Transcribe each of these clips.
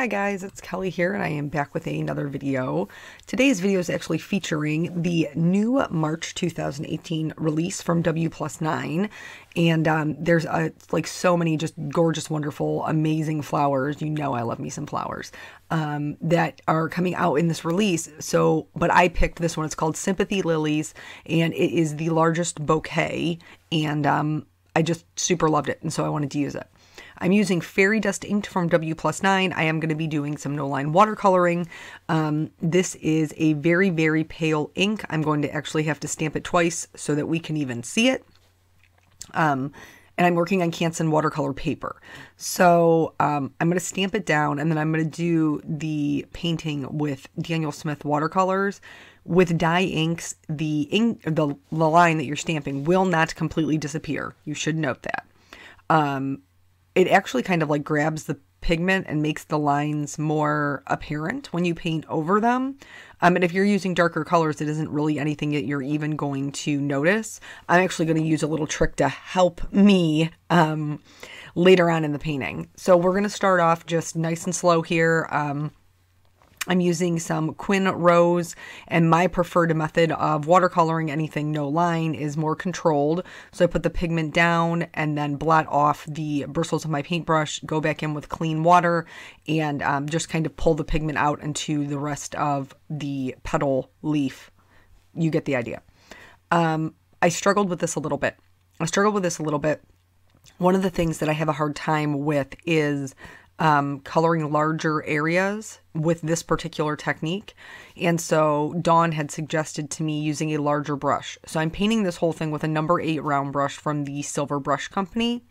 Hi guys, it's Kelly here and I am back with another video. Today's video is actually featuring the new March 2018 release from WPlus9, and there's like so many just gorgeous, wonderful, amazing flowers. You know I love me some flowers that are coming out in this release. So, but I picked this one. It's called Sympathy Lilies and it is the largest bouquet, and I just super loved it and so I wanted to use it. I'm using Fairy Dust Inked from WPlus9. I am going to be doing some no-line watercoloring. This is a very, very pale ink. I'm going to actually have to stamp it twice so that we can even see it. And I'm working on Canson watercolor paper. So I'm going to stamp it down and then I'm going to do the painting with Daniel Smith watercolors. With dye inks, the ink, the line that you're stamping will not completely disappear. You should note that. It actually kind of like grabs the pigment and makes the lines more apparent when you paint over them. And if you're using darker colors, it isn't really anything that you're even going to notice. I'm actually going to use a little trick to help me later on in the painting. So we're going to start off just nice and slow here. I'm using some Quinn Rose, and my preferred method of watercoloring anything no line is more controlled. So I put the pigment down and then blot off the bristles of my paintbrush, go back in with clean water, and just kind of pull the pigment out into the rest of the petal leaf. You get the idea. I struggled with this a little bit. One of the things that I have a hard time with is coloring larger areas with this particular technique. And so Dawn had suggested to me using a larger brush. So I'm painting this whole thing with a number 8 round brush from the Silver Brush Company.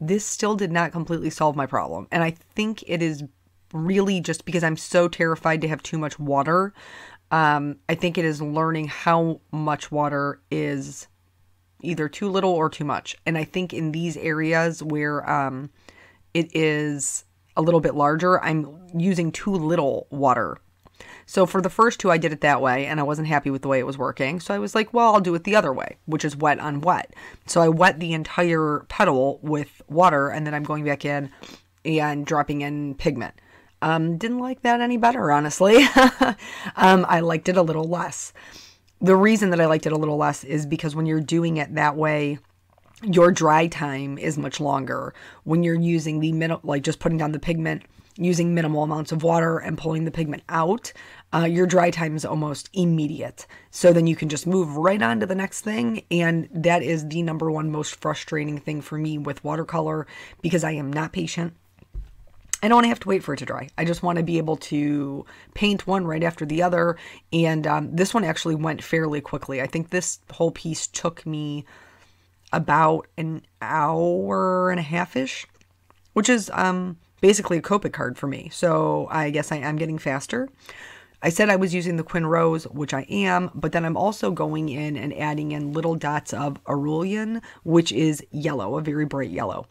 This still did not completely solve my problem. And I think it is really just because I'm so terrified to have too much water. I think it is learning how much water is either too little or too much. And I think in these areas where it is a little bit larger, I'm using too little water. So for the first two, I did it that way, and I wasn't happy with the way it was working. So I was like, well, I'll do it the other way, which is wet on wet. So I wet the entire petal with water, and then I'm going back in and dropping in pigment. Didn't like that any better, honestly. I liked it a little less. The reason that I liked it a little less is because when you're doing it that way, your dry time is much longer. When you're using the minimal, like just putting down the pigment, using minimal amounts of water and pulling the pigment out, your dry time is almost immediate. So then you can just move right on to the next thing. And that is the #1 most frustrating thing for me with watercolor, because I am not patient. I don't want to have to wait for it to dry. I just want to be able to paint one right after the other. And this one actually went fairly quickly. I think this whole piece took me about an hour and a half-ish, which is basically a Copic card for me. So I guess I am getting faster. I said I was using the Quinn Rose, which I am, but then I'm also going in and adding in little dots of Aureolin, which is yellow, a very bright yellow.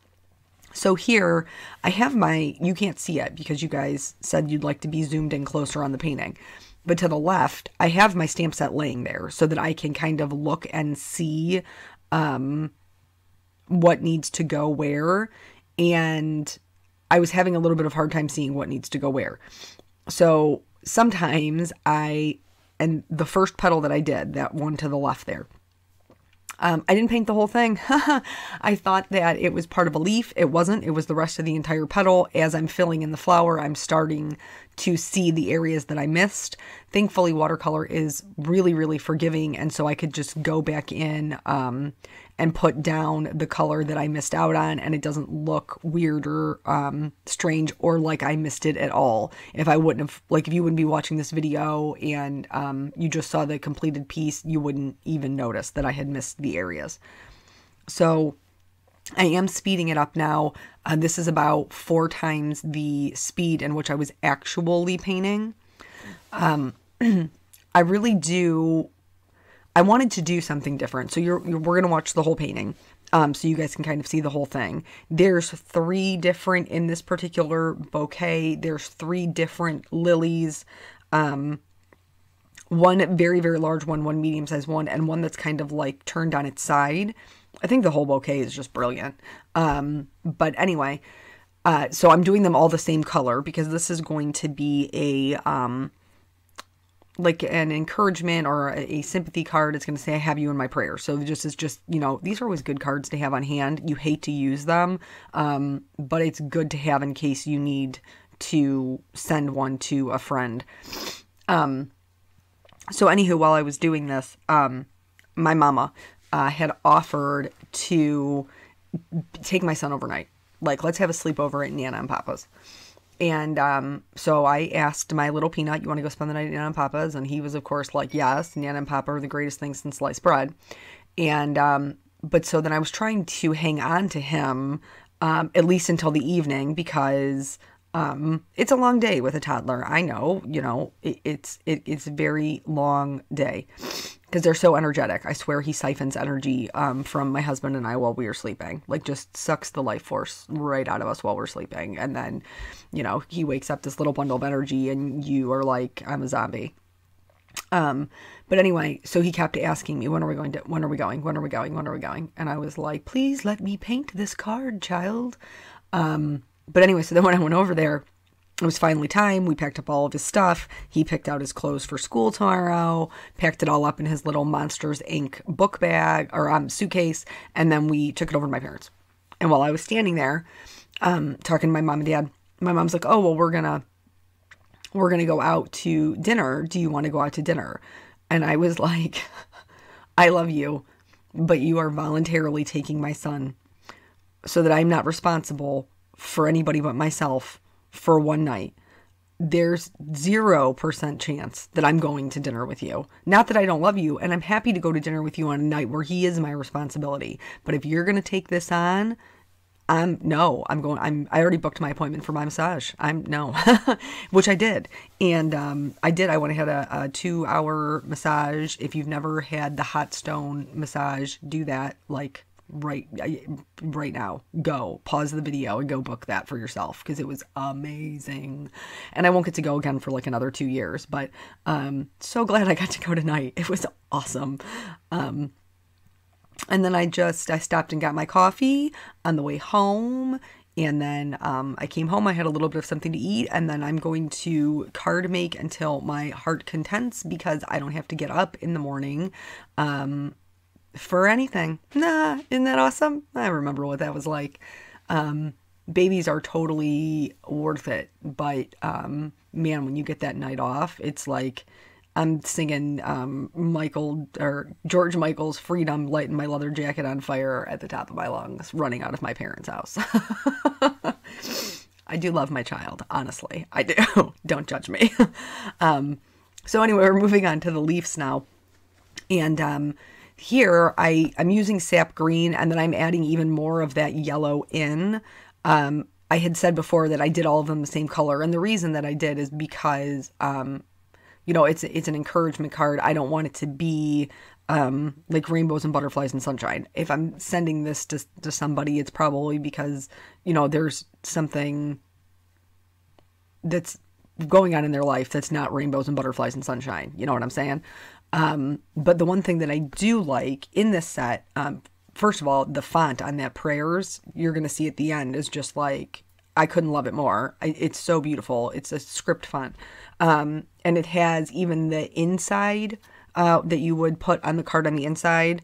So here I have my, you can't see it because you guys said you'd like to be zoomed in closer on the painting. But to the left, I have my stamp set laying there so that I can kind of look and see what needs to go where, and I was having a little bit of hard time seeing what needs to go where. So sometimes and the first petal that I did, that one to the left there, I didn't paint the whole thing. I thought that it was part of a leaf. It wasn't. It was the rest of the entire petal. As I'm filling in the flower, I'm starting to see the areas that I missed. Thankfully, watercolor is really, really forgiving, and so I could just go back in and put down the color that I missed out on, and it doesn't look weird or strange or like I missed it at all. If I wouldn't have, like if you wouldn't be watching this video and you just saw the completed piece, you wouldn't even notice that I had missed the areas. So I am speeding it up now. This is about 4 times the speed in which I was actually painting. I really do. I wanted to do something different. So we're going to watch the whole painting so you guys can kind of see the whole thing. There's 3 different, in this particular bouquet, there's 3 different lilies. One very, very large one medium-sized one, and one that's kind of like turned on its side. I think the whole bouquet is just brilliant. But anyway, So I'm doing them all the same color because this is going to be a, like an encouragement or a sympathy card. It's going to say, I have you in my prayer. So just is just, you know, these are always good cards to have on hand. You hate to use them, but it's good to have in case you need to send one to a friend. So anywho, while I was doing this, my mama had offered to take my son overnight. Like, let's have a sleepover at Nana and Papa's. And so I asked my little Peanut, you want to go spend the night at Nana and Papa's? And he was, of course, like, yes, Nana and Papa are the greatest thing since sliced bread. And but so then I was trying to hang on to him, at least until the evening, because it's a long day with a toddler. I know, you know, it's a very long day because they're so energetic. I swear he siphons energy from my husband and I while we are sleeping. Like, just sucks the life force right out of us while we're sleeping. And then, you know, he wakes up this little bundle of energy and you are like, I'm a zombie. But anyway, so he kept asking me, when are we going? And I was like, please let me paint this card, child. But anyway, so then when I went over there, it was finally time. We packed up all of his stuff. He picked out his clothes for school tomorrow, packed it all up in his little Monsters Inc. book bag or suitcase, and then we took it over to my parents. And while I was standing there talking to my mom and dad, my mom's like, oh, well, we're gonna go out to dinner. Do you want to go out to dinner? And I was like, I love you, but you are voluntarily taking my son so that I'm not responsible for anybody but myself for one night. There's 0% chance that I'm going to dinner with you. Not that I don't love you, and I'm happy to go to dinner with you on a night where he is my responsibility. But if you're going to take this on, I already booked my appointment for my massage. Which I did. And I went and had a 2-hour massage. If you've never had the hot stone massage, do that. Like, right now, go pause the video and go book that for yourself, because it was amazing. And I won't get to go again for like another 2 years, but so glad I got to go tonight. It was awesome. And then I stopped and got my coffee on the way home, and then I came home, I had a little bit of something to eat, and then I'm going to card make until my heart contents, because I don't have to get up in the morning for anything. Nah, isn't that awesome? I remember what that was like. Babies are totally worth it, but man, when you get that night off, it's like I'm singing George Michael's Freedom, lighting my leather jacket on fire at the top of my lungs, running out of my parents' house. I do love my child, honestly. I do. Don't judge me. So anyway, we're moving on to the leaves now, and here, I'm using Sap Green, and then I'm adding even more of that yellow in. I had said before that I did all of them the same color, and the reason that I did is because, you know, it's an encouragement card. I don't want it to be like rainbows and butterflies and sunshine. If I'm sending this to somebody, it's probably because, you know, there's something that's going on in their life that's not rainbows and butterflies and sunshine. You know what I'm saying? But the one thing that I do like in this set, first of all, the font on that prayers you're going to see at the end is just like, I couldn't love it more. It's so beautiful. It's a script font. And it has even the inside, that you would put on the card on the inside.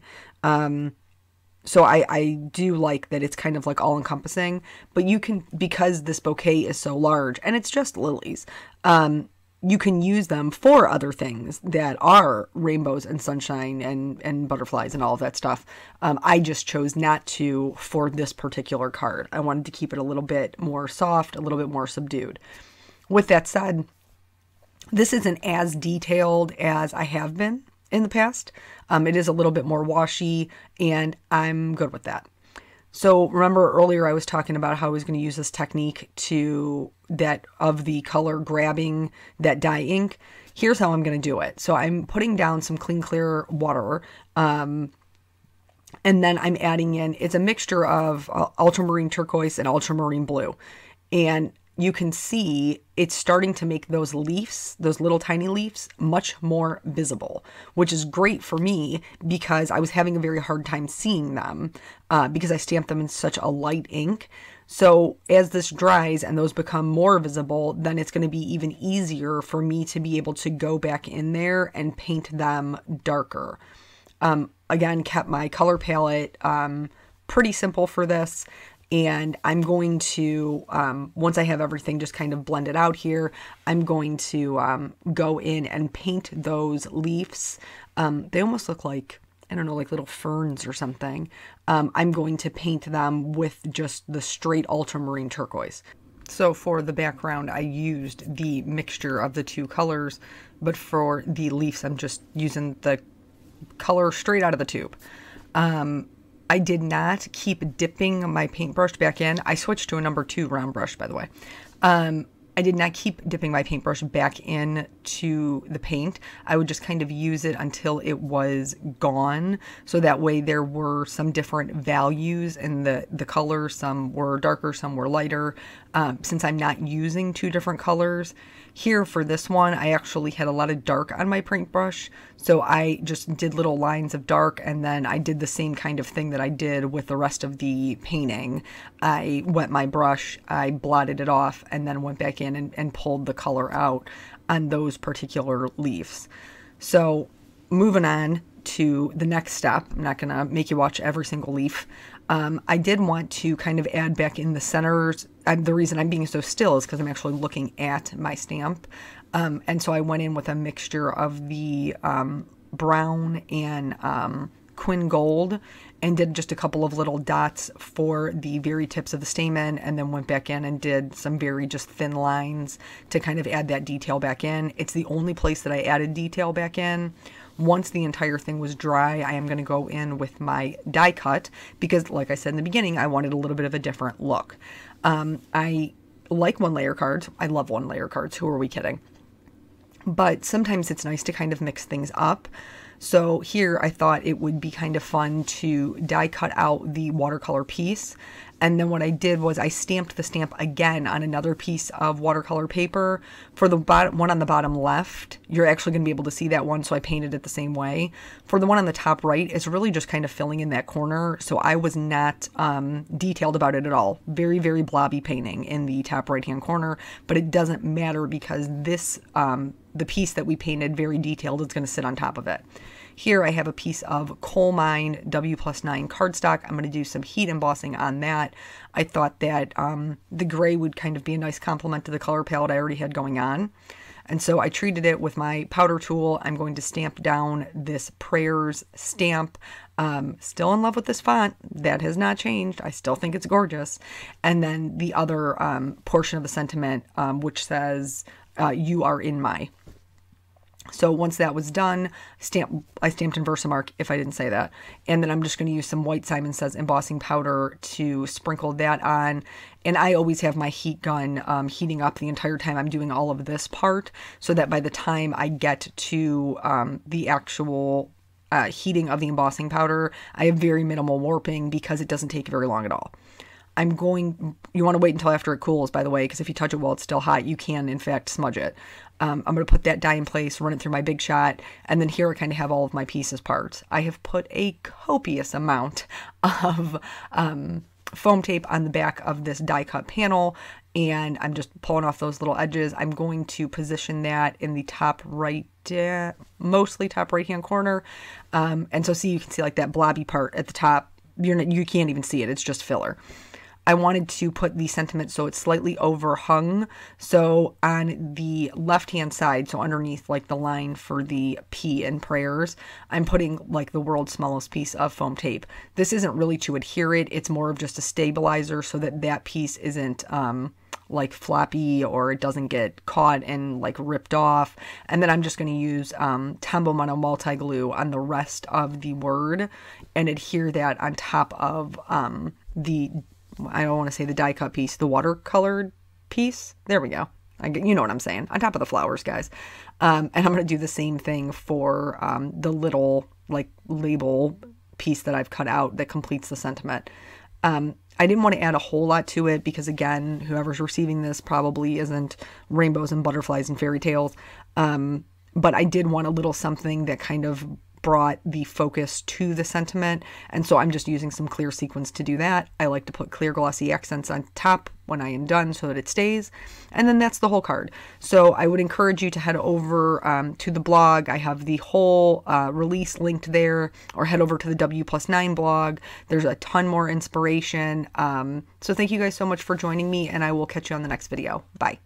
So I do like that it's kind of like all encompassing, but you can, because this bouquet is so large and it's just lilies, you can use them for other things that are rainbows and sunshine and butterflies and all of that stuff. I just chose not to for this particular card. I wanted to keep it a little bit more soft, a little bit more subdued. With that said, this isn't as detailed as I have been in the past. It is a little bit more washy, and I'm good with that. So remember earlier I was talking about how I was going to use this technique of the color grabbing that dye ink. Here's how I'm going to do it. So I'm putting down some clean, clear water, and then I'm adding in, it's a mixture of ultramarine turquoise and ultramarine blue. And you can see it's starting to make those leaves, those little tiny leaves, much more visible, which is great for me because I was having a very hard time seeing them because I stamped them in such a light ink. So as this dries and those become more visible, then it's going to be even easier for me to be able to go back in there and paint them darker. Again, kept my color palette pretty simple for this. And I'm going to, once I have everything just kind of blended out here, I'm going to go in and paint those leaves. They almost look like, I don't know, like little ferns or something. I'm going to paint them with just the straight ultramarine turquoise. So for the background, I used the mixture of the two colors, but for the leaves, I'm just using the color straight out of the tube. I did not keep dipping my paintbrush back in. I switched to a number 2 round brush, by the way. I did not keep dipping my paintbrush back in to the paint. I would just kind of use it until it was gone. So that way there were some different values in the color. Some were darker, some were lighter. Since I'm not using two different colors here for this one, I actually had a lot of dark on my paintbrush. So I just did little lines of dark, and then I did the same kind of thing that I did with the rest of the painting. I wet my brush, I blotted it off, and then went back in and pulled the color out on those particular leaves. So moving on to the next step, I'm not gonna make you watch every single leaf. I did want to kind of add back in the centers. The reason I'm being so still is because I'm actually looking at my stamp. And so I went in with a mixture of the brown and Quin Gold and did just a couple of little dots for the very tips of the stamen, and then went back in and did some very just thin lines to kind of add that detail back in. It's the only place that I added detail back in. Once the entire thing was dry, I am going to go in with my die cut because, like I said in the beginning, I wanted a little bit of a different look. I like one layer cards. I love one layer cards. Who are we kidding? But sometimes it's nice to kind of mix things up. So here I thought it would be kind of fun to die cut out the watercolor piece. And then what I did was I stamped the stamp again on another piece of watercolor paper. For the bottom, one on the bottom left, you're actually going to be able to see that one, so I painted it the same way. For the one on the top right, it's really just kind of filling in that corner, so I was not detailed about it at all. Very, very blobby painting in the top right-hand corner, but it doesn't matter because this, the piece that we painted very detailed, is going to sit on top of it. Here I have a piece of Coal Mine WPlus9 cardstock. I'm going to do some heat embossing on that. I thought that the gray would kind of be a nice complement to the color palette I already had going on. And so I treated it with my powder tool. I'm going to stamp down this Prayers stamp. Still in love with this font. That has not changed. I still think it's gorgeous. And then the other portion of the sentiment, which says, you are in my. So once that was done, I stamped in Versamark, if I didn't say that. And then I'm just going to use some white Simon Says embossing powder to sprinkle that on. And I always have my heat gun heating up the entire time I'm doing all of this part, so that by the time I get to the actual heating of the embossing powder, I have very minimal warping because it doesn't take very long at all. You want to wait until after it cools, by the way, because if you touch it while it's still hot, you can, in fact, smudge it. I'm going to put that die in place, run it through my Big Shot, and then here I kind of have all of my pieces parts. I have put a copious amount of foam tape on the back of this die cut panel, and I'm just pulling off those little edges. I'm going to position that in the top right, mostly top right-hand corner. And so see, you can see like that blobby part at the top. You can't even see it. It's just filler. I wanted to put the sentiment so it's slightly overhung. So on the left-hand side, so underneath like the line for the P in Prayers, I'm putting like the world's smallest piece of foam tape. This isn't really to adhere it. It's more of just a stabilizer so that that piece isn't like floppy, or it doesn't get caught and like ripped off. And then I'm just going to use Tombow Mono Multiglue on the rest of the word and adhere that on top of the, I don't want to say the die cut piece, the watercolored piece. There we go. You know what I'm saying. On top of the flowers, guys. And I'm going to do the same thing for the little like label piece that I've cut out that completes the sentiment. I didn't want to add a whole lot to it because, again, whoever's receiving this probably isn't rainbows and butterflies and fairy tales. But I did want a little something that kind of brought the focus to the sentiment. And so I'm just using some clear sequins to do that. I like to put clear glossy accents on top when I am done so that it stays. And then that's the whole card. So I would encourage you to head over to the blog. I have the whole release linked there, or head over to the WPlus9 blog. There's a ton more inspiration. So thank you guys so much for joining me, and I will catch you on the next video. Bye.